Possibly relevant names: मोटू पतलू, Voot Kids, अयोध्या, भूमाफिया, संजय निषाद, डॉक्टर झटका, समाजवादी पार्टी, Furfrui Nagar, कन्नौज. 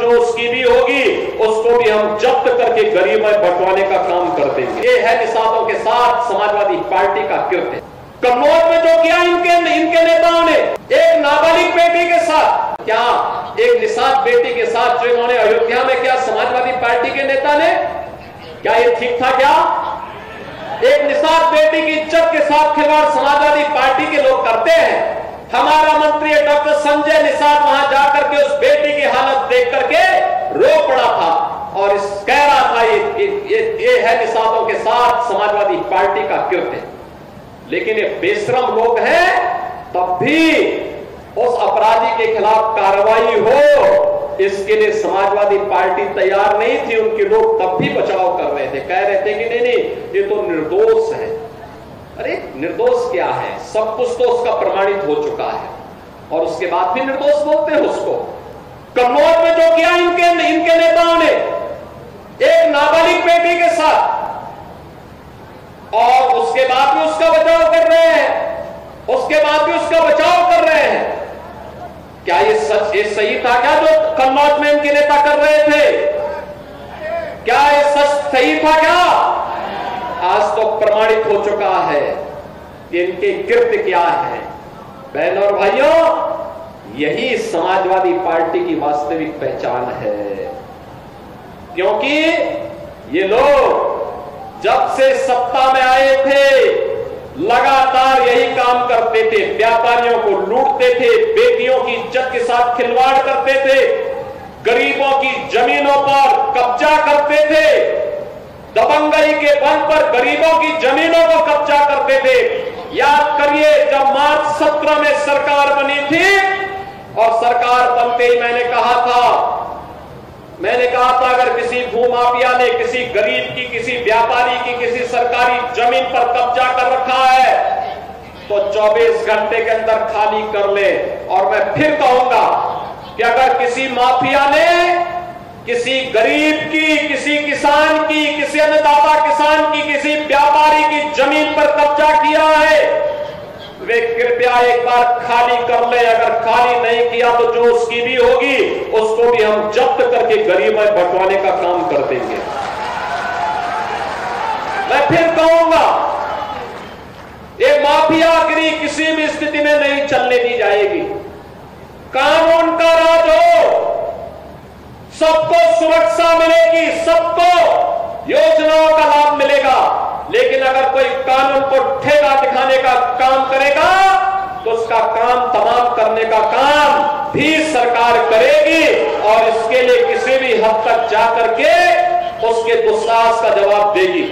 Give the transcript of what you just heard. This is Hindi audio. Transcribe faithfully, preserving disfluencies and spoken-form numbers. जो उसकी भी होगी उसको भी हम जब्त करके गरीब में बंटवाने का काम कर देंगे। ये है निषादों के साथ समाजवादी पार्टी का कृत्य। कन्नौज में जो किया इनके इनके नेताओं ने एक नाबालिग बेटी के साथ, क्या एक निषाद बेटी के साथ जो इन्होंने अयोध्या में क्या समाजवादी पार्टी के नेता ने, क्या ये ठीक था? क्या एक निषाद बेटी की इज्जत के साथ खिलवाड़ समाजवादी पार्टी के लोग करते हैं? हमारा मंत्री डॉक्टर संजय निषाद वहां जाकर के उस बेटी की हालत देख करके रो पड़ा था और इस कह रहा था ये, ये, ये, ये है निषादों के साथ समाजवादी पार्टी का कृत्य। लेकिन ये बेशरम लोग हैं, तब भी उस अपराधी के खिलाफ कार्रवाई हो इसके लिए समाजवादी पार्टी तैयार नहीं थी। उनके लोग तब भी बचाव कर रहे थे, कह रहे थे कि नहीं नहीं ये तो निर्दोष है। अरे निर्दोष क्या है? सब कुछ तो उसका प्रमाणित हो चुका है और उसके बाद भी निर्दोष बोलते हैं उसको। कन्नौज में जो किया इनके इनके नेताओं ने एक नाबालिग बेटी के साथ, और उसके बाद भी उसका बचाव कर रहे हैं उसके बाद भी उसका बचाव कर रहे हैं। क्या ये सच ये सही था क्या जो कन्नौज में इनके नेता कर रहे थे? क्या ये सच सही था? क्या आज तो प्रमाणित हो चुका है इनके कृत्य क्या है। बहनों और भाइयों, यही समाजवादी पार्टी की वास्तविक पहचान है, क्योंकि ये लोग जब से सत्ता में आए थे लगातार यही काम करते थे। व्यापारियों को लूटते थे, बेटियों की इज्जत के साथ खिलवाड़ करते थे, गरीबों की जमीनों पर कब्जा करते थे, दबंगई के बल पर गरीबों की जमीनों को कब्जा करते थे। याद करिए जब मार्च सत्रह में सरकार बनी थी और सरकार बनते ही मैंने कहा था मैंने कहा था अगर किसी भूमाफिया ने किसी गरीब की, किसी व्यापारी की, किसी सरकारी जमीन पर कब्जा कर रखा है तो चौबीस घंटे के अंदर खाली कर ले। और मैं फिर कहूंगा कि अगर किसी माफिया ने किसी गरीब की, किसी किसान की, किसी अन्नदाता किसान की, किसी व्यापारी की जमीन पर कब्जा किया है, वे कृपया एक बार खाली कर ले। अगर खाली नहीं किया तो जो उसकी भी होगी उसको भी हम जब्त करके गरीब में बंटवाने का काम कर देंगे। मैं फिर कहूंगा ये माफियागिरी किसी भी स्थिति में नहीं चलने दी जाएगी। कानून का राज हो, सबको सुरक्षा मिलेगी, सबको योजनाओं का लाभ मिलेगा। लेकिन अगर कोई कानून को ठेका दिखाने का काम करेगा तो उसका काम तमाम करने का काम भी सरकार करेगी और इसके लिए किसी भी हद तक जाकर के उसके दुस्साहस का जवाब देगी।